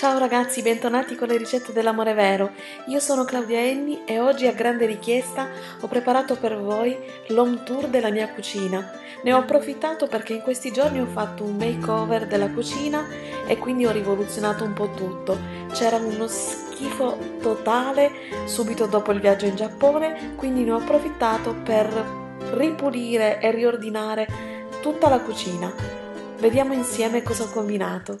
Ciao ragazzi, bentornati con le ricette dell'amore vero. Io sono Claudia Annie e oggi a grande richiesta ho preparato per voi l'home tour della mia cucina. Ne ho approfittato perché in questi giorni ho fatto un makeover della cucina e quindi ho rivoluzionato un po' tutto. C'era uno schifo totale subito dopo il viaggio in Giappone, quindi ne ho approfittato per ripulire e riordinare tutta la cucina. Vediamo insieme cosa ho combinato.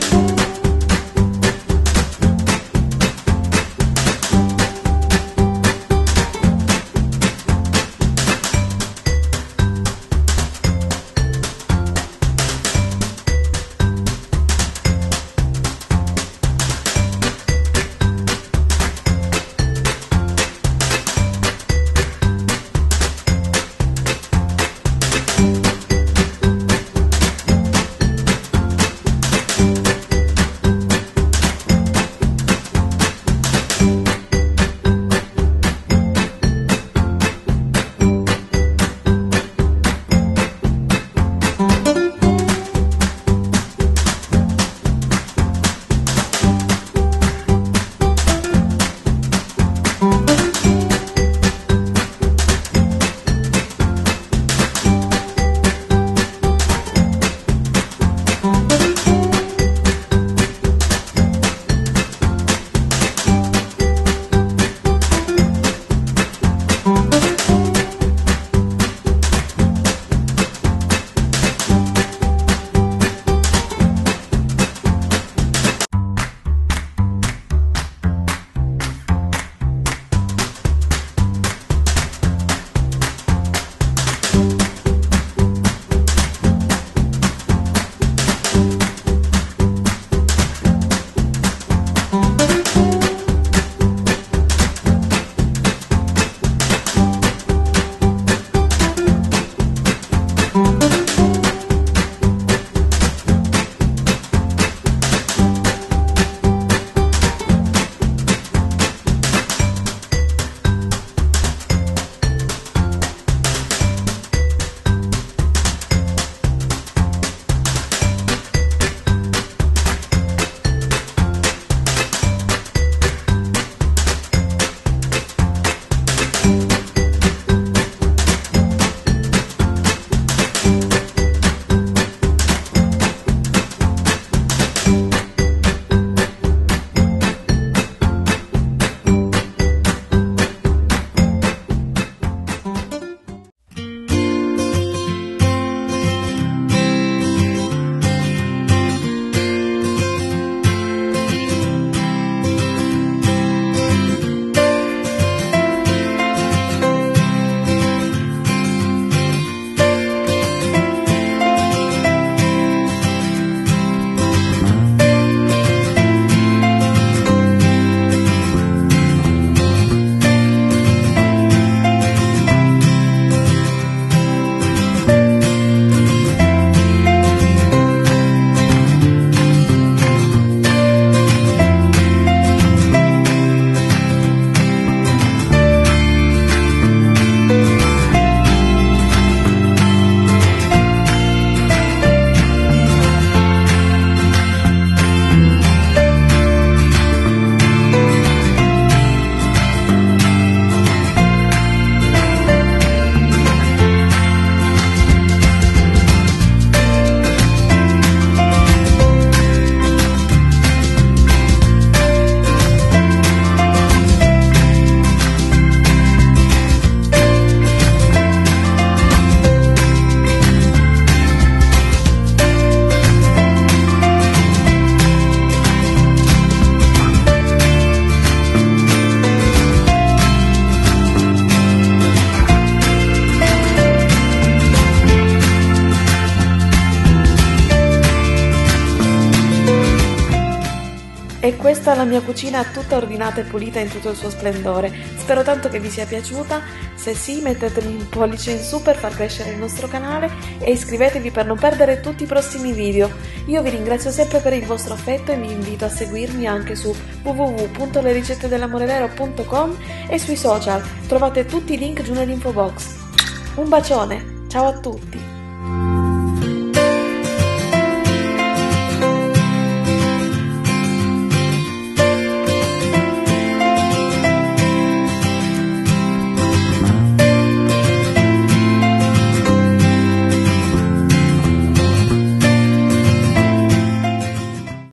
Questa è la mia cucina tutta ordinata e pulita in tutto il suo splendore. Spero tanto che vi sia piaciuta. Se sì, mettetemi un pollice in su per far crescere il nostro canale e iscrivetevi per non perdere tutti i prossimi video. Io vi ringrazio sempre per il vostro affetto e vi invito a seguirmi anche su www.lericettedellamorevero.com e sui social. Trovate tutti i link giù nell'info box. Un bacione, ciao a tutti!